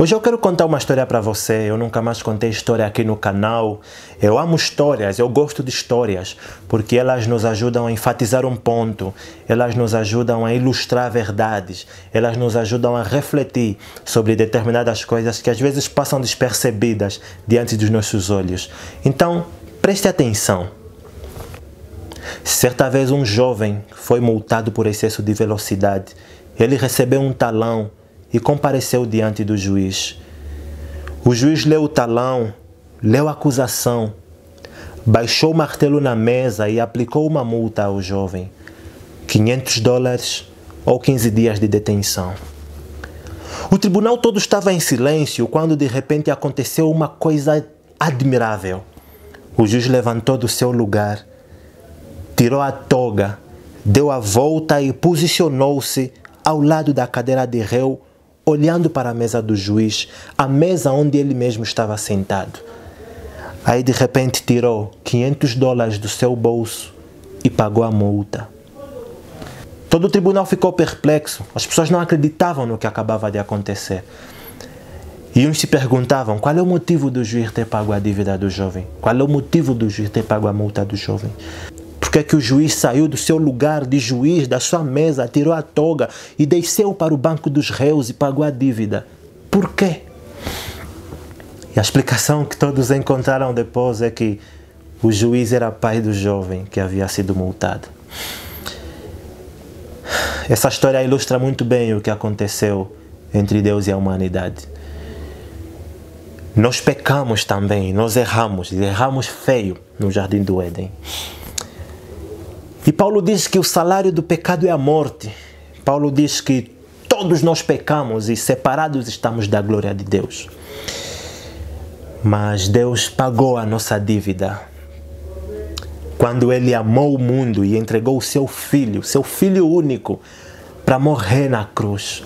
Hoje eu quero contar uma história para você. Eu nunca mais contei história aqui no canal. Eu amo histórias, eu gosto de histórias, porque elas nos ajudam a enfatizar um ponto, elas nos ajudam a ilustrar verdades, elas nos ajudam a refletir sobre determinadas coisas que às vezes passam despercebidas diante dos nossos olhos. Então, preste atenção. Certa vez um jovem foi multado por excesso de velocidade. Ele recebeu um talão e compareceu diante do juiz. O juiz leu o talão, leu a acusação, baixou o martelo na mesa e aplicou uma multa ao jovem, $500 ou 15 dias de detenção. O tribunal todo estava em silêncio quando de repente aconteceu uma coisa admirável. O juiz levantou do seu lugar, tirou a toga, deu a volta e posicionou-se ao lado da cadeira de réu, olhando para a mesa do juiz, a mesa onde ele mesmo estava sentado. Aí de repente tirou $500 do seu bolso e pagou a multa. Todo o tribunal ficou perplexo. As pessoas não acreditavam no que acabava de acontecer. E uns se perguntavam qual é o motivo do juiz ter pago a dívida do jovem, qual é o motivo do juiz ter pago a multa do jovem. Por que é que o juiz saiu do seu lugar de juiz, da sua mesa, tirou a toga e desceu para o banco dos réus e pagou a dívida? Por quê? E a explicação que todos encontraram depois é que o juiz era pai do jovem que havia sido multado. Essa história ilustra muito bem o que aconteceu entre Deus e a humanidade. Nós pecamos também, nós erramos, e erramos feio no Jardim do Éden. E Paulo diz que o salário do pecado é a morte. Paulo diz que todos nós pecamos e separados estamos da glória de Deus. Mas Deus pagou a nossa dívida quando Ele amou o mundo e entregou o seu Filho único, para morrer na cruz.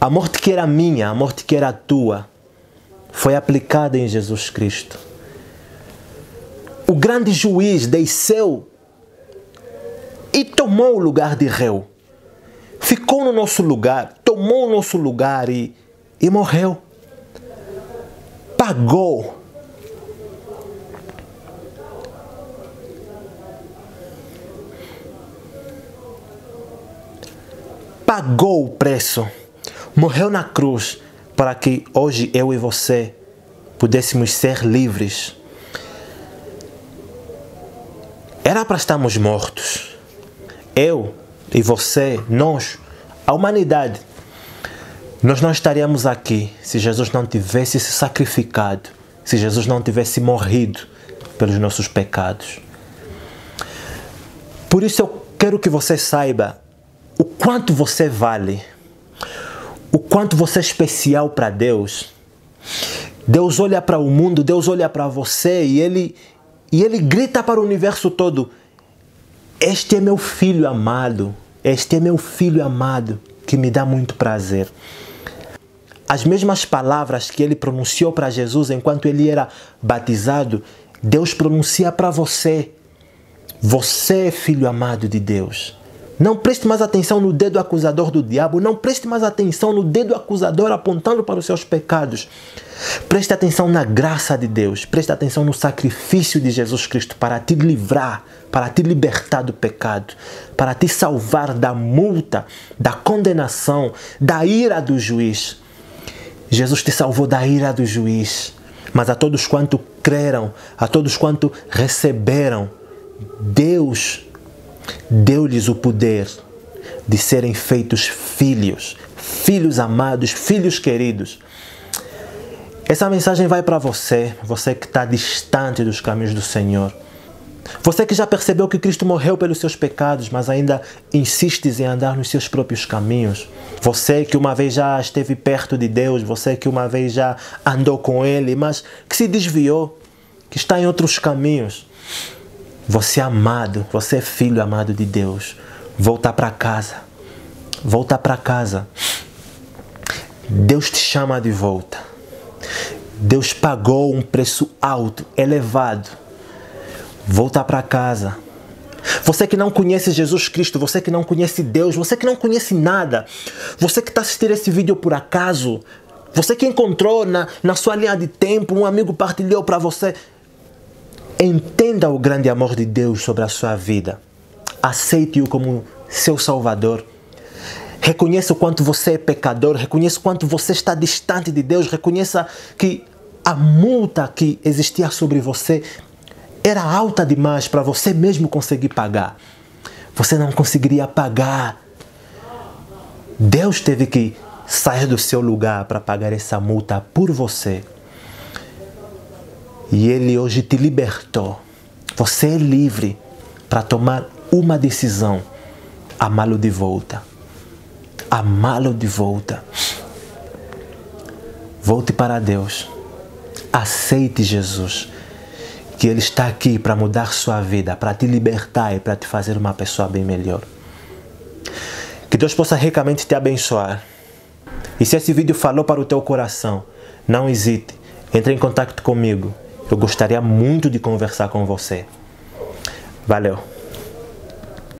A morte que era minha, a morte que era tua, foi aplicada em Jesus Cristo. O grande juiz desceu e tomou o lugar de réu. Ficou no nosso lugar, tomou o nosso lugar e morreu. Pagou. Pagou o preço. Morreu na cruz para que hoje eu e você pudéssemos ser livres. Era para estarmos mortos. Eu e você, nós, a humanidade, nós não estaríamos aqui se Jesus não tivesse se sacrificado, se Jesus não tivesse morrido pelos nossos pecados. Por isso eu quero que você saiba o quanto você vale, o quanto você é especial para Deus. Deus olha para o mundo, Deus olha para você e Ele grita para o universo todo: este é meu filho amado, este é meu filho amado, que me dá muito prazer. As mesmas palavras que ele pronunciou para Jesus enquanto ele era batizado, Deus pronuncia para você. Você é filho amado de Deus. Não preste mais atenção no dedo acusador do diabo, não preste mais atenção no dedo acusador apontando para os seus pecados. Preste atenção na graça de Deus, preste atenção no sacrifício de Jesus Cristo para te livrar, para te libertar do pecado, para te salvar da multa, da condenação, da ira do juiz. Jesus te salvou da ira do juiz, mas a todos quanto creram, a todos quanto receberam, Deus deu-lhes o poder de serem feitos filhos, filhos amados, filhos queridos. Essa mensagem vai para você, você que está distante dos caminhos do Senhor. Você que já percebeu que Cristo morreu pelos seus pecados, mas ainda insistes em andar nos seus próprios caminhos. Você que uma vez já esteve perto de Deus, você que uma vez já andou com Ele, mas que se desviou, que está em outros caminhos. Você é amado, você é filho amado de Deus. Volta para casa. Volta para casa. Deus te chama de volta. Deus pagou um preço alto, elevado. Volta para casa. Você que não conhece Jesus Cristo, você que não conhece Deus, você que não conhece nada, você que está assistindo esse vídeo por acaso, Você que encontrou na sua linha de tempo, um amigo partilhou para você. Entenda o grande amor de Deus sobre a sua vida. Aceite-o como seu Salvador. Reconheça o quanto você é pecador. Reconheça o quanto você está distante de Deus. Reconheça que a multa que existia sobre você era alta demais para você mesmo conseguir pagar. Você não conseguiria pagar. Deus teve que sair do seu lugar para pagar essa multa por você. E Ele hoje te libertou. Você é livre para tomar uma decisão. Amá-lo de volta. Amá-lo de volta. Volte para Deus. Aceite Jesus. Que Ele está aqui para mudar sua vida, para te libertar e para te fazer uma pessoa bem melhor. Que Deus possa ricamente te abençoar. E se esse vídeo falou para o teu coração, não hesite, entre em contato comigo. Eu gostaria muito de conversar com você. Valeu!